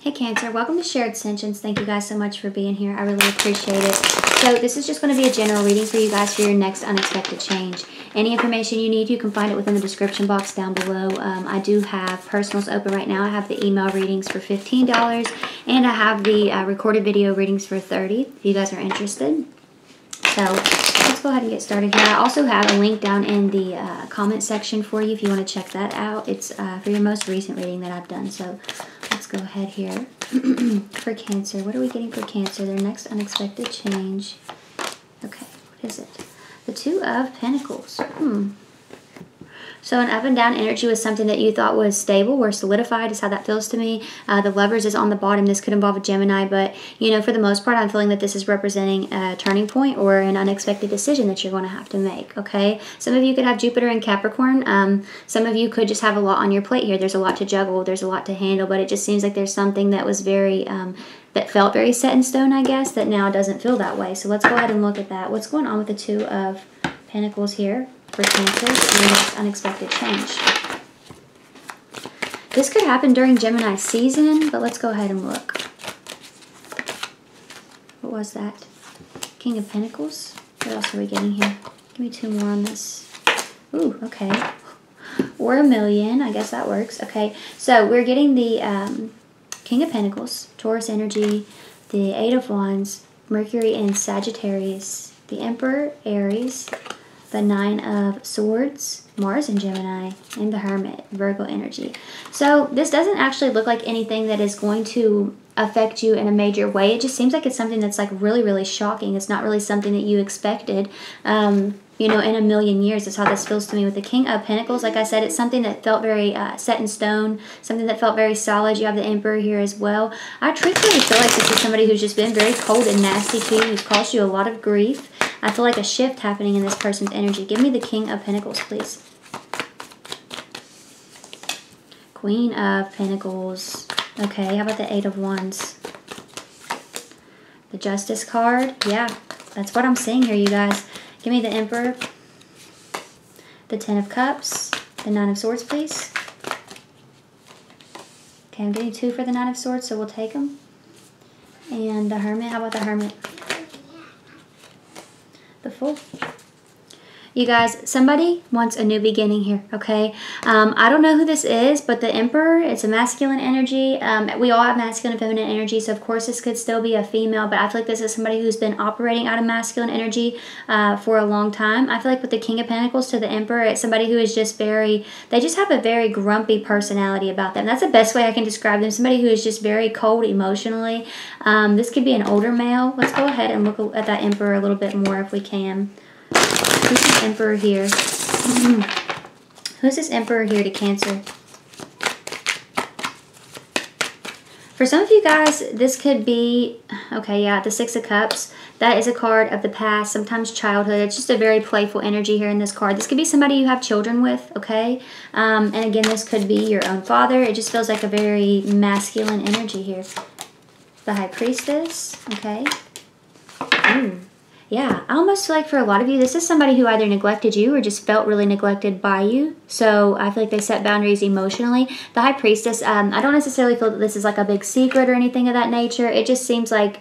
Hey Cancer, welcome to Shared Sentience. Thank you guys so much for being here. I really appreciate it. So this is just going to be a general reading for you guys for your next unexpected change. Any information you need, you can find it within the description box down below. I do have personals open right now. I have the email readings for $15, and I have the recorded video readings for $30 if you guys are interested. So let's go ahead and get started here. I also have a link down in the comment section for you if you want to check that out. It's for your most recent reading that I've done. So let's go ahead here. For Cancer, what are we getting for Cancer? Their next unexpected change. Okay, what is it? The Two of Pentacles. So an up and down energy was something that you thought was stable or solidified is how that feels to me. The Lovers is on the bottom. This could involve a Gemini, but, you know, for the most part, I'm feeling that this is representing a turning point or an unexpected decision that you're going to have to make, okay? Some of you could have Jupiter in Capricorn. Some of you could just have a lot on your plate here. There's a lot to juggle. There's a lot to handle, but it just seems like there's something that was very, that felt very set in stone, I guess, that now doesn't feel that way. So let's go ahead and look at that. What's going on with the Two of Pentacles here? For Cancer, and next unexpected change. This could happen during Gemini season, but let's go ahead and look. What was that? King of Pentacles? What else are we getting here? Give me two more on this. Ooh, okay. Or a million. I guess that works. Okay, so we're getting the King of Pentacles, Taurus energy, the Eight of Wands, Mercury in Sagittarius, the Emperor, Aries, the Nine of Swords, Mars in Gemini, and the Hermit, Virgo energy. So this doesn't actually look like anything that is going to affect you in a major way. It just seems like it's something that's like really, really shocking. It's not really something that you expected, you know, in a million years is how this feels to me with the King of Pentacles. Like I said, it's something that felt very set in stone, something that felt very solid. You have the Emperor here as well. I truthfully feel like this is somebody who's just been very cold and nasty to you, who's caused you a lot of grief. I feel like a shift happening in this person's energy. Give me the King of Pentacles, please. Queen of Pentacles. Okay, how about the Eight of Wands? The Justice card. Yeah, that's what I'm seeing here, you guys. Give me the Emperor. The Ten of Cups. The Nine of Swords, please. Okay, I'm getting two for the Nine of Swords, so we'll take them. And the Hermit. How about the Hermit? The Fool. You guys, somebody wants a new beginning here, okay? I don't know who this is, but the Emperor, it's a masculine energy. We all have masculine and feminine energy, so of course this could still be a female, but I feel like this is somebody who's been operating out of masculine energy for a long time. I feel like with the King of Pentacles to the Emperor, it's somebody who is just very, they just have a very grumpy personality about them. That's the best way I can describe them, somebody who is just very cold emotionally. This could be an older male. Let's go ahead and look at that Emperor a little bit more if we can. Who's this Emperor here? Who's this Emperor here to Cancer? For some of you guys, this could be, okay, yeah, the Six of Cups. That is a card of the past, sometimes childhood. It's just a very playful energy here in this card. This could be somebody you have children with, okay? And again, this could be your own father. It just feels like a very masculine energy here. The High Priestess, okay? Ooh. Yeah, I almost feel like for a lot of you, this is somebody who either neglected you or just felt really neglected by you. So I feel like they set boundaries emotionally. The High Priestess, I don't necessarily feel that this is like a big secret or anything of that nature. It just seems like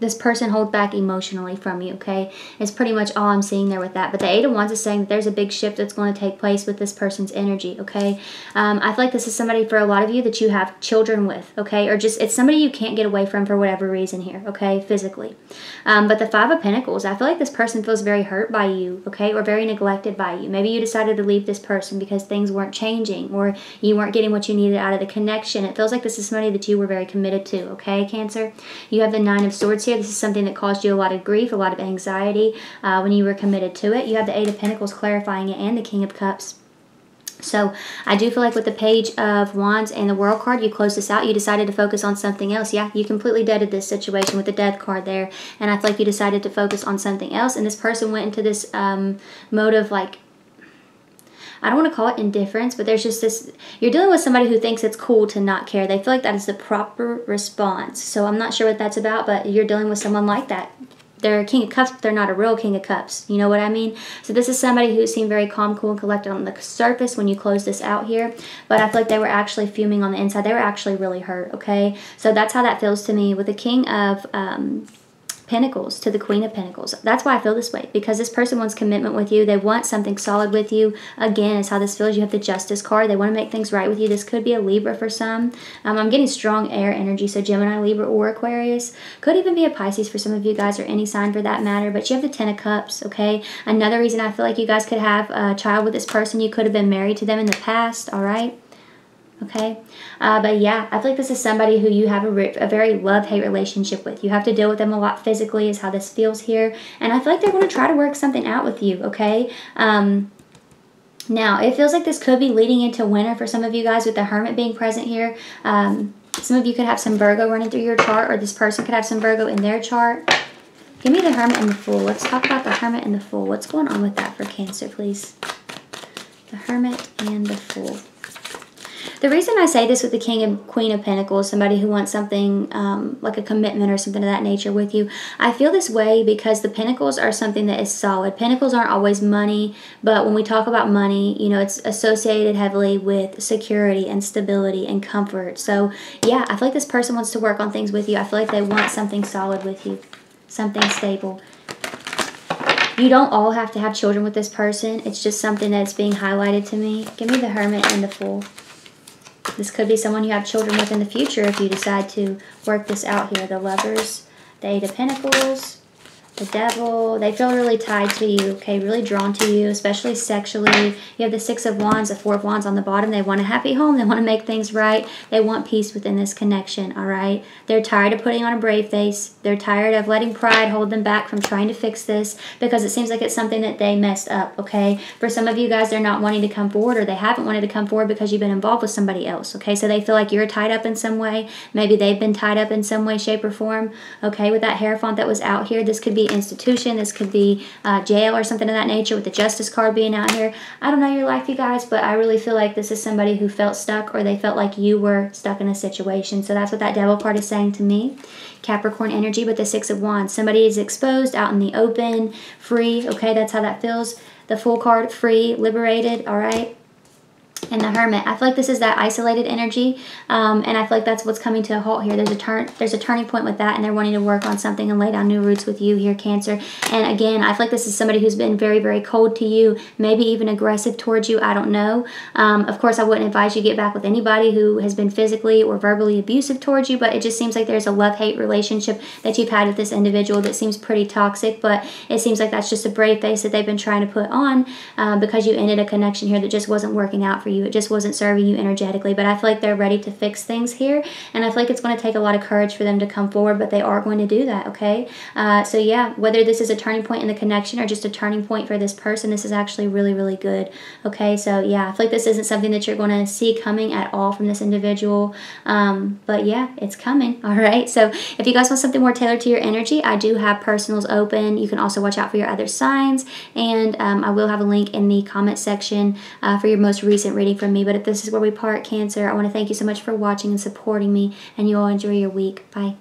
this person holds back emotionally from you, okay? It's pretty much all I'm seeing there with that. But the Eight of Wands is saying that there's a big shift that's going to take place with this person's energy, okay? I feel like this is somebody for a lot of you that you have children with, okay? Or just it's somebody you can't get away from for whatever reason here, okay, physically. But the Five of Pentacles, I feel like this person feels very hurt by you, okay, or very neglected by you. Maybe you decided to leave this person because things weren't changing or you weren't getting what you needed out of the connection. It feels like this is somebody that you were very committed to, okay, Cancer? You have the Nine of Swords here. This is something that caused you a lot of grief, a lot of anxiety when you were committed to it. You have the Eight of Pentacles clarifying it and the King of Cups. So I do feel like with the Page of Wands and the World card, you closed this out. You decided to focus on something else. Yeah, you completely deaded this situation with the Death card there. And I feel like you decided to focus on something else. And this person went into this mode of like, I don't want to call it indifference, but there's just this, you're dealing with somebody who thinks it's cool to not care. They feel like that is the proper response. So I'm not sure what that's about, but you're dealing with someone like that. they're a King of Cups, but they're not a real King of Cups. You know what I mean? So this is somebody who seemed very calm, cool, and collected on the surface when you close this out here. But I feel like they were actually fuming on the inside. They were actually really hurt, okay? So that's how that feels to me with the King of Pentacles to the Queen of Pentacles. That's why I feel this way, because this person wants commitment with you. They want something solid with you. Again, is how this feels. You have the Justice card. They want to make things right with you. This could be a Libra for some. I'm getting strong air energy, so Gemini, Libra, or Aquarius. Could even be a Pisces for some of you guys, or any sign for that matter, but you have the Ten of Cups, okay? Another reason I feel like you guys could have a child with this person. You could have been married to them in the past, all right? Okay, but yeah, I feel like this is somebody who you have a very love-hate relationship with. You have to deal with them a lot physically is how this feels here. And I feel like they're going to try to work something out with you, okay? Now, it feels like this could be leading into winter for some of you guys with the Hermit being present here. Some of you could have some Virgo running through your chart, or this person could have some Virgo in their chart. Give me the Hermit and the Fool. Let's talk about the Hermit and the Fool. What's going on with that for Cancer, please? The Hermit and the Fool. The reason I say this with the King and Queen of Pentacles, somebody who wants something like a commitment or something of that nature with you, I feel this way because the Pentacles are something that is solid. Pentacles aren't always money, but when we talk about money, you know, it's associated heavily with security and stability and comfort. So, yeah, I feel like this person wants to work on things with you. I feel like they want something solid with you, something stable. You don't all have to have children with this person. It's just something that's being highlighted to me. Give me the Hermit and the Fool. This could be someone you have children with in the future if you decide to work this out here. The Lovers, the Eight of Pentacles, the Devil. They feel really tied to you, okay, really drawn to you, especially sexually. You have the Six of Wands, the Four of Wands on the bottom. They want a happy home. They want to make things right. They want peace within this connection, all right? They're tired of putting on a brave face. They're tired of letting pride hold them back from trying to fix this, because it seems like it's something that they messed up, okay? For some of you guys, they're not wanting to come forward, or they haven't wanted to come forward because you've been involved with somebody else, okay? So they feel like you're tied up in some way. Maybe they've been tied up in some way, shape, or form, okay? With that Hierophant that was out here, this could be institution, this could be jail or something of that nature, with the Justice card being out here. I don't know your life, you guys, but I really feel like this is somebody who felt stuck, or they felt like you were stuck in a situation. So that's what that Devil card is saying to me. Capricorn energy with the Six of Wands. Somebody is exposed, out in the open, free, okay? That's how that feels. The Fool card, free, liberated, all right? And the Hermit, I feel like this is that isolated energy, and I feel like that's what's coming to a halt here. There's a turning point with that, and they're wanting to work on something and lay down new roots with you here, Cancer. And again, I feel like this is somebody who's been very, very cold to you, maybe even aggressive towards you. I don't know. Of course, I wouldn't advise you get back with anybody who has been physically or verbally abusive towards you, but it just seems like there's a love-hate relationship that you've had with this individual that seems pretty toxic, but it seems like that's just a brave face that they've been trying to put on because you ended a connection here that just wasn't working out for you. It just wasn't serving you energetically, but I feel like they're ready to fix things here, and I feel like it's going to take a lot of courage for them to come forward, but they are going to do that, okay? So yeah, whether this is a turning point in the connection or just a turning point for this person, this is actually really, really good, okay? So yeah, I feel like this isn't something that you're going to see coming at all from this individual, but yeah, it's coming, all right? So if you guys want something more tailored to your energy, I do have personals open. You can also watch out for your other signs, and I will have a link in the comment section for your most recent reading from me. But if this is where we part, Cancer, I want to thank you so much for watching and supporting me, and you all enjoy your week. Bye.